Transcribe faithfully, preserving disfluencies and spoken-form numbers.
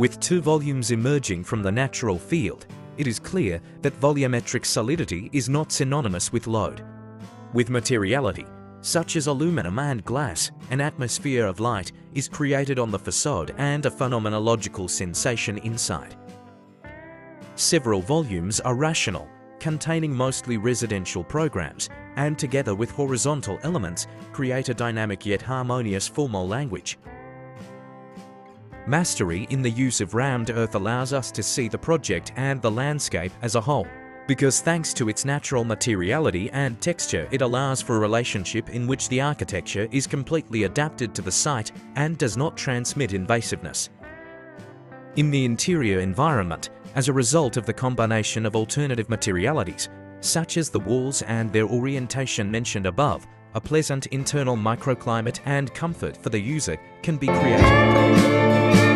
With two volumes emerging from the natural field, it is clear that volumetric solidity is not synonymous with load. With materiality, such as aluminum and glass, an atmosphere of light is created on the facade and a phenomenological sensation inside. Several volumes are rational, containing mostly residential programs, and together with horizontal elements, create a dynamic yet harmonious formal language. Mastery in the use of rammed earth allows us to see the project and the landscape as a whole, because thanks to its natural materiality and texture, it allows for a relationship in which the architecture is completely adapted to the site and does not transmit invasiveness. In the interior environment, as a result of the combination of alternative materialities, such as the walls and their orientation mentioned above, a pleasant internal microclimate and comfort for the user can be created.